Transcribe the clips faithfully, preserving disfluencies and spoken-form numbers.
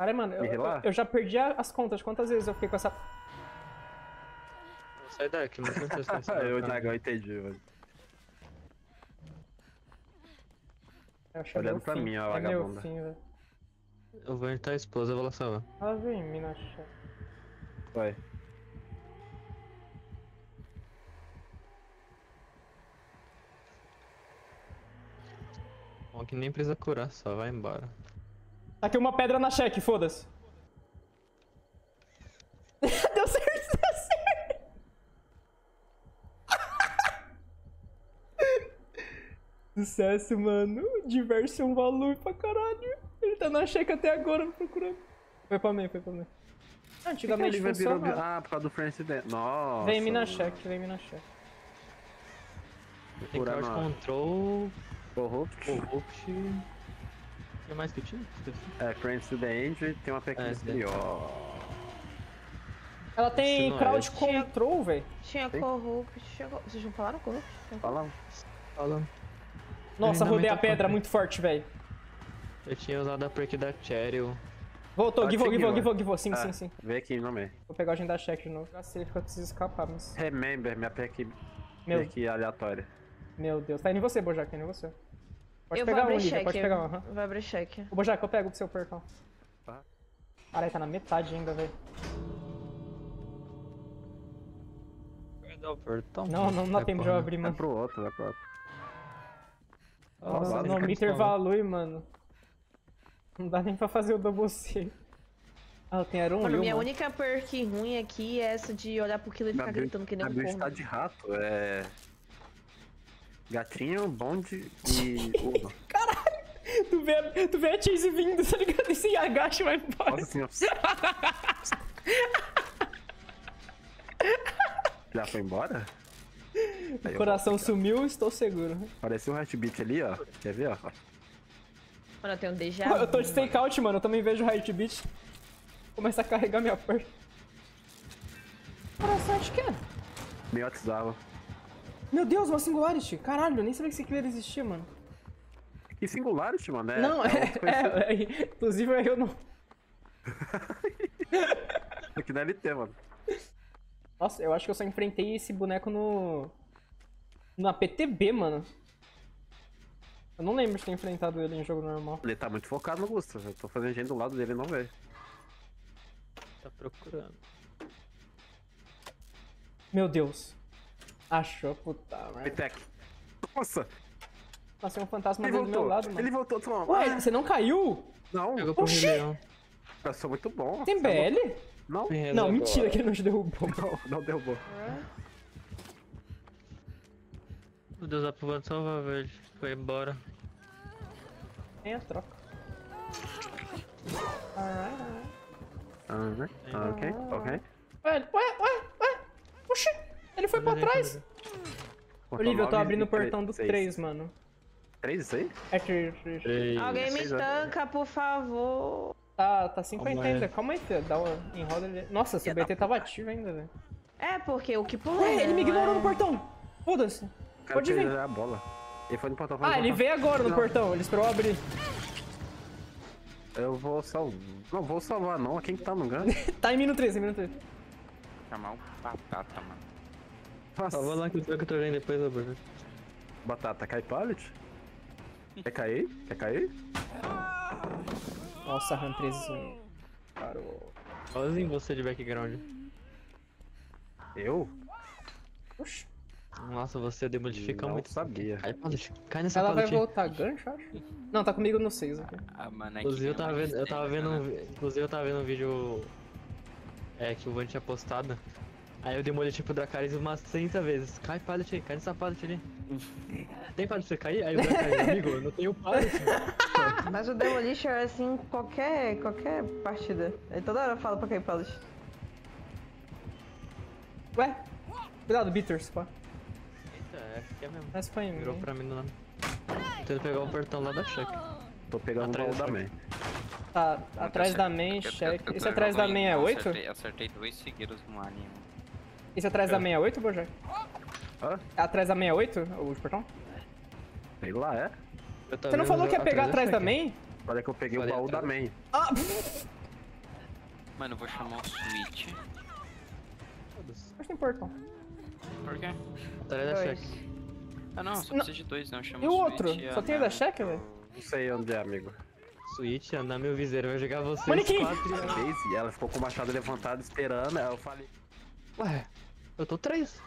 Cara, mano, eu, eu, eu já perdi as contas. Quantas vezes eu fiquei com essa... Sai daqui, mano. Eu, Diagão, entendi, mano. Olhando pra mim, ó, vagabunda. Eu vou entrar a esposa, eu vou lá salvar. Ela vem, mina chata. Vai. Bom, que nem precisa curar, só vai embora. Tá aqui uma pedra na cheque, foda-se. Deu certo, deu certo. Sucesso, mano. Diverso um valor pra caralho. Ele tá na cheque até agora procurando. Foi pra mim, foi pra mim. Antigamente ele virou... Ah, por causa do Francis dentro. Nossa. Vem me na cheque, vem me na cheque. Tem que control... Corrupt. Corrupt. O que mais que tinha? É, Friends to the Angel tem uma pequena pior. Ela tem crowd control, velho. Tinha Corrupt, chegou. Vocês não falaram Corrupt? Falamos. Falamos. Nossa, rodei a pedra muito forte, velho. Eu tinha usado a perk da Cheryl. Voltou, Givou, Givou, Givou, Givou. Sim, sim, sim. Vem aqui, não é. Vou pegar a agenda check de novo. Cacete, que eu preciso escapar, mas. Remember, minha perk aleatória. Meu Deus, tá indo em você, Bojack, tá indo em você. Pode eu pegar um, Lívia, pode pegar um. Uhum. Vai abrir cheque. Ô, Bojack, eu pego pro seu portão. Tá. Caralho, tá na metade ainda, velho. Perdão, portão. Não, não dá é tempo de eu abrir, mano. Vai pro outro, vai pro outro. Nossa, não me intervalue, mano. Não dá nem pra fazer o double C. Ah, tem Aron. Mano, minha mano. única perk ruim aqui é essa de olhar pro killer e ficar gritando que nem um porra. Tá de rato, é... Gatinho, bonde e uva. Caralho! Tu vê, tu vê a Chase vindo, tá ligado? E se agacha e vai embora. Nossa senhora. Já foi embora? O coração sumiu, estou seguro. Parece um heartbeat ali, ó. Quer ver, ó? Mano, eu tenho um déjà vu. Eu tô de stakeout, mano. Eu também vejo o heartbeat. Começa a carregar minha perna. Coração, acho que é. Me atizava. Meu Deus, uma singularity! Caralho, eu nem sabia que esse killer existia, mano. Que singularity, mano? É, não, é, é, é, é... Inclusive eu não... Aqui na L T, mano. Nossa, eu acho que eu só enfrentei esse boneco no... Na P T B, mano. Eu não lembro de ter enfrentado ele em jogo normal. Ele tá muito focado no Gustav, eu tô fazendo gente do lado dele e não vejo. Tá procurando. Meu Deus. Achou, puta merda. Pitec. Nossa! Nossa, tem um fantasma ele do voltou. meu lado, mano. Ele voltou, tomou. Ué, você não caiu? Não. Oxi! Eu sou muito bom. Tem B L? Não. Não, não mentira que ele não te derrubou. Não, não derrubou. É. Meu Deus, a Puvana salva, velho. Foi embora. Tem a troca. Ah, ah, ok, ok. Ué, ué, ué, ué. Oxi! Ele foi pra trás! Olívia, eu tô abrindo o portão do três, mano. três isso aí? É três. Alguém me tanca, por favor. Tá, tá cinquenta ainda. Calma aí, Tê. Dá uma enroda ele. Nossa, seu B T tava ativo ainda, velho. É, porque o que pulou. Ué, ele me ignorou no portão! Foda-se. Pode vir. Ele foi no portão. Ah, ele veio agora no portão. Ele esperou abrir. Eu vou salvar. Não vou salvar, não. Quem que tá no ganho? Tá em minuto três, em minuto três. Chamar um batata, mano. Só vou lá que eu tô vendo depois, ó. Batata, cai pallet? Quer cair? Quer cair? Nossa, RAM treze. Parou. Sozinho você de background. Eu? Oxi. Nossa, você demodifica muito. Não sabia. Cai pallet. Cai nessa pallet. Ela vai voltar gancho, acho. Não, tá comigo no seis aqui. Ah, mano, é que inclusive eu tava vendo, eu tava vendo um, inclusive eu tava vendo um vídeo é, que o Wand tinha postado. Aí eu demolei tipo Dracarys umas trinta vezes. Cai pallet aí, cai nessa pallet ali. Tem pallet pra você cair? Aí o Dracarys, amigo, eu não tenho pallet. Mas o Demolisher é assim em qualquer, qualquer partida. Ele toda hora fala pra cair pallet. Ué? Cuidado, Bitters, pô. Eita, é aqui é mesmo. Mas foi em mim. Virou pra mim do lado. Tô tentando pegar o portão lá da check. Tô pegando o da main. Tá, atrás da main, check. Esse atrás da main é oito? Acertei dois seguidos no anime. Esse atrás da sessenta e oito, Bojack? Hã? Atrás da sessenta e oito, o portão? Sei lá, é? Você não falou que ia pegar atrás da main? Olha que eu peguei o baú da main. Ah! Mano, eu vou chamar o Switch. Foda-se. Acho que importam. Por quê? Batalha da Check. Ah não, só precisa de dois, não. Chama o Switch. E o outro? Só Ana... tem o da Check, velho? Não sei onde é, amigo. Switch, andar meu viseiro, eu vou jogar vocês Maniquim. quatro de vez. E ela ficou com o machado levantado esperando. Aí eu falei, ué, eu tô três.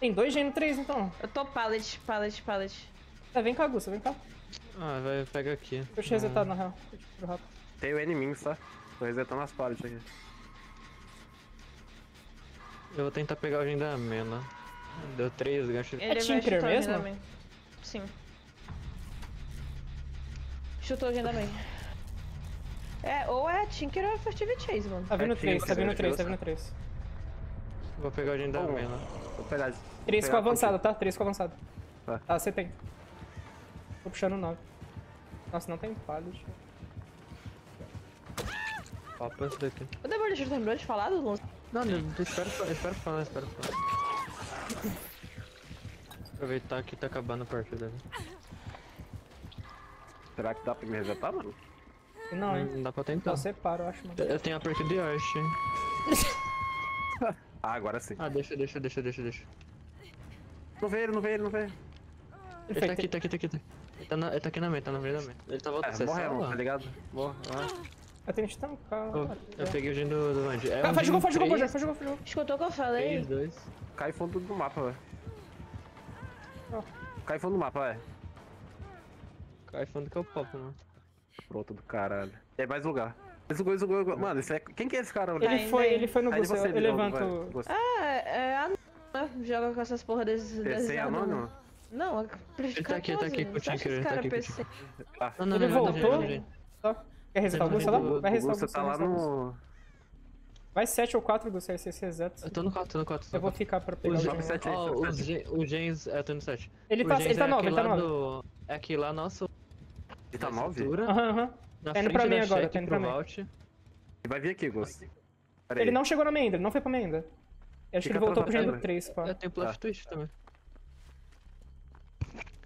Tem dois gênio três então. Eu tô pallet, pallet, pallet. É, vem cá, Gusta, vem cá. Ah, vai, pega aqui. Deixa eu ah. resetar na real. Tem o inimigo, tá? Tô resetando as pallets aqui. Eu vou tentar pegar o gênio da Mena. Deu três, gancho. É Tinker mesmo? Também. Sim. Chutou a agenda bem. É, ou é Tinker ou é Furtive Chase, mano. Tá vindo três, tá vindo três, tá vindo três. Vou pegar a agenda bem, né? Vou pegar. três com avançada, tá? três com avançada. Tá. Ah, você tem. Tô puxando nove. Nossa, não tem palho. Opa, esse daqui. O Débora já lembrou de falar do Lúcio? Não, eu espero falar, espero falar. Aproveitar que tá acabando a partida, velho. Será que dá pra me resetar, mano? Não, hein? Não dá pra tentar. Eu separo, eu acho, mano. Eu tenho a partida de Arch, hein? Ah, agora sim. Ah, deixa, deixa, deixa, deixa, deixa. Não vê ele, não vê ele, não vê ele. Ele tá aqui, tá aqui, tá aqui. Tá. Ele, tá na, ele tá aqui na meta, tá na frente da meta. Ele tá voltando. É, morreu, tá ligado? Morre. Eu tenho que tancar. Oh, eu peguei o gen do, do Wand. É ah, um faz de gol, faz de gol, faz de gol. Escutou o que eu falei? três, dois. Cai fundo do mapa, velho. Oh. Cai fundo do mapa, velho. Cai fundo que é o papo, mano. Pronto do caralho. É mais lugar. Esse gol, esse gol, mano, esse é... quem que é esse cara? Ele, ele foi, ele foi no Gusta, eu, eu levanto. Novo, ah, é a anônima. Joga com essas porra desses... Esse é anônimo? Não, é ele tá aqui, tá aqui com o Tinker. Tá aqui com o Ele voltou? Quer resetar o Gusta lá? Vai resetar o Gusta. Você tá lá no... Vai sete ou quatro do C S S reset. Eu tô no quatro, tô no quatro. Eu vou ficar pra pegar o sete. Ó, o Gens... É, eu tô no sete. Ele tá nove, ele tá nove. É aqui lá nosso... Ele tá nove? Aham, aham. Tá indo pra mim agora, tá indo pra mim. Ele vai vir aqui, Gusta. Ele não chegou na main ainda, ele não foi pra main ainda. Eu acho que ele voltou pro Gen do três, pá. Eu tenho plot twist também.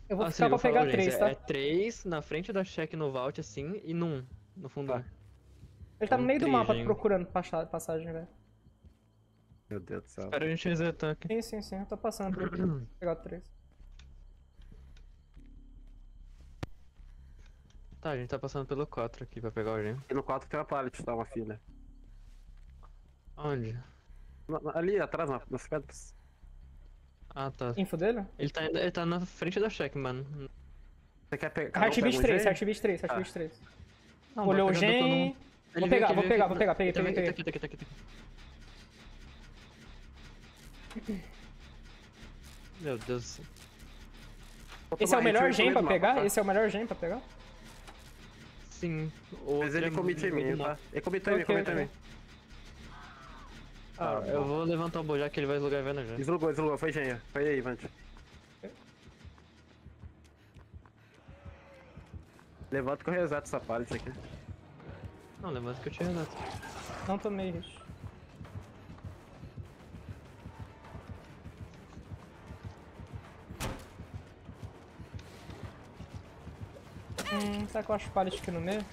Eu vou ficar pra pegar três, tá? É três na frente da Check no vault, assim, e num. No fundo. Tá. Ele tá no meio do mapa procurando passagem, velho. Meu Deus do céu. Espera a gente resetar aqui. Sim, sim, sim. Eu tô passando. Vou pegar o três. Tá, a gente tá passando pelo quatro aqui pra pegar o gem. E no quatro tem uma pallet, tá? Uma filha. Onde? Na, ali atrás, na, nas pedras. Ah, tá. Info dele? Ele tá, ele tá na frente da Check, mano. Você quer pegar? Heartbeat três, Heartbeat três, Heartbeat três. Não, olhou o gen. Vou pegar, vou pegar, vou pegar, peguei, peguei, peguei. Tá aqui, tá aqui, tá aqui, tá aqui. Meu Deus do céu. Esse é o melhor gen pra pegar? Esse é o melhor gen pra pegar? Sim. Mas ele comitou em mim, tá? Ele comitou em mim, comitou em mim. Ah, eu vou levantar o Bojack, ele vai deslogar a Vena já. Deslogou, deslogou, foi gen, foi aí, Vant. Levanta que eu reseto essa pallet aqui. Não, levanta que eu te reseto. Não tomei isso. Hum, será que eu acho pallet aqui no meio?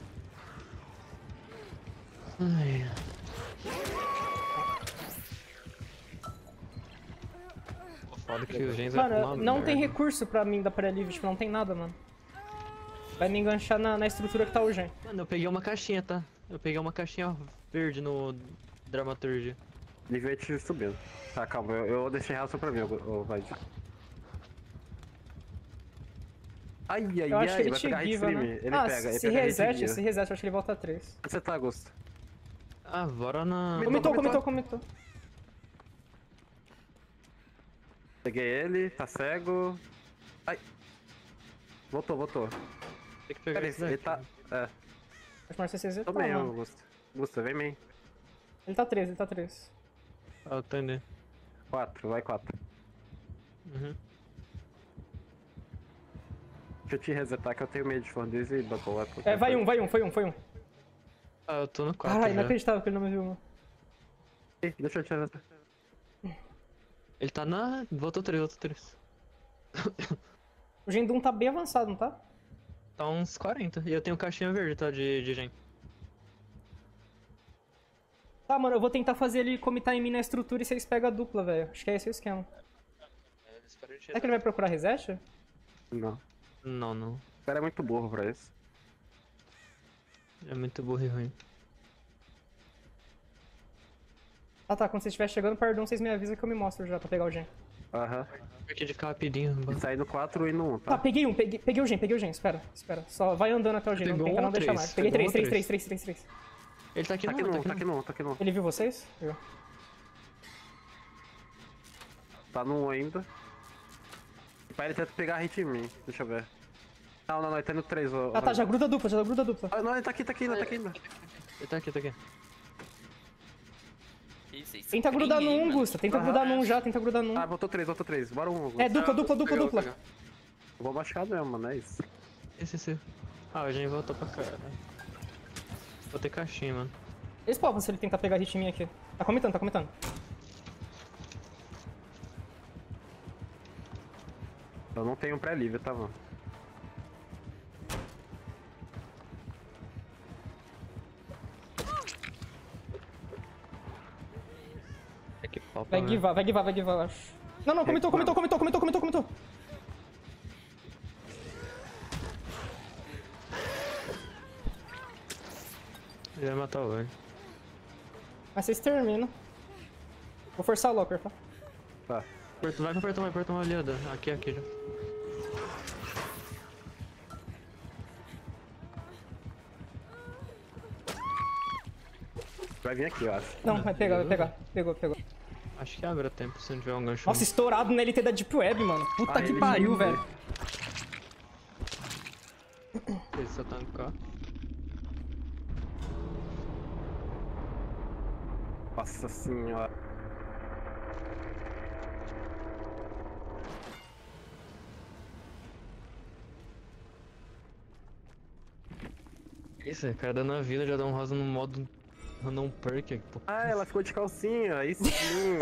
Ai. Foda que o Gens vai tomar merda. Não tem recurso pra mim da parede livre, tipo, não tem nada, mano. Vai me enganchar na, na estrutura que tá o gen. Mano, eu peguei uma caixinha, tá? Eu peguei uma caixinha verde no Dramaturgia. Nível te subindo. Tá, calma, eu, eu deixei real só pra mim, eu vai. Ai, ai, eu ai, acho que ele vai te pegar giva, né? Ele ah, pega, ele se pega reset, se reset, eu acho que ele volta a três. Onde você tá, Gusta? Ah, bora na... Comitou, comitou, comitou. Peguei ele, tá cego. Ai. Voltou, voltou. Tem que pegar esse, ele tá... É. Acho mais C C Z tá, bem, mano. Gusta. Gusta, vem bem. Ele tá três, ele tá três. Ah, eu tô indo. quatro, vai quatro. Uhum. Deixa eu te resetar que eu tenho medo de Fordes e Buckle lá. É, vai um, vai um, foi um, foi um. Ah, eu tô no quatro. Caralho, não acreditava que ele não me viu, mano. Ei, deixa eu te resetar. Ele tá na... Voltou três, voltou três. O gen um tá bem avançado, não tá? Tá uns quarenta. E eu tenho caixinha verde, tá? De, de gen. Tá, mano, eu vou tentar fazer ele comitar em mim na estrutura e vocês pegam a dupla, velho. Acho que é esse o esquema. Será que ele vai procurar reset? Não. Não, não. O cara é muito burro pra isso. É muito burro e ruim. Ah tá, quando vocês estiverem chegando, perdão, vocês me avisam que eu me mostro já pra pegar o gen. Aham. Aqui de ficar rapidinho. Sai do quatro e no um, tá? Tá, peguei um, peguei, peguei o gen, peguei o gen, espera, espera. Só vai andando até o gen, não tenta não deixar mais. Peguei três, três, três, três, três, três. Ele tá aqui no um, tá aqui no um, tá aqui no um. Ele viu vocês? Viu. Tá no um ainda. Pai, ele tenta pegar a hit em mim, deixa eu ver. Não, não, não, ele tá no três. Ah ó, tá, já gruda dupla, já gruda dupla. Ah, não, ele tá aqui, tá aqui, ele tá aqui ainda. Ele tá aqui, tá aqui. Tenta grudar no um, Gusta, tenta uhum. grudar no um já, tenta grudar no um. Ah, botou três, botou três, bora um. Gusta. É, dupla, dupla, dupla, pegar, dupla. Vou, vou baixar mesmo, mano, é isso. Esse, esse. Ah, o gente voltou pra cá. Vou ter caixinha, mano. Eles povam se ele tentar pegar hit em mim aqui. Tá comitando, tá comitando. Eu não tenho um pré-livre, tá, mano? É que pau, vai guivar, vai guivar, vai guivar, eu acho. Não, não, comitou, comitou, comitou, comitou, comitou, comitou. Ele vai matar o velho. Mas vocês terminam. Vou forçar o locker, tá? Tá. Vai pra perto, vai pra tomar aliada. Aqui, aqui já. Vai vir aqui, eu acho. Não, vai pegar, vai pegar. Pegou, pegou. Acho que abre tempo se não tiver um gancho. Nossa, estourado na L T da Deep Web, mano. Puta ah, que pariu, velho. Precisa tancar. Nossa senhora. Isso, o cara dando a vida já dá um rosa no modo random perk aqui, pô. Ah, ela ficou de calcinha, aí sim.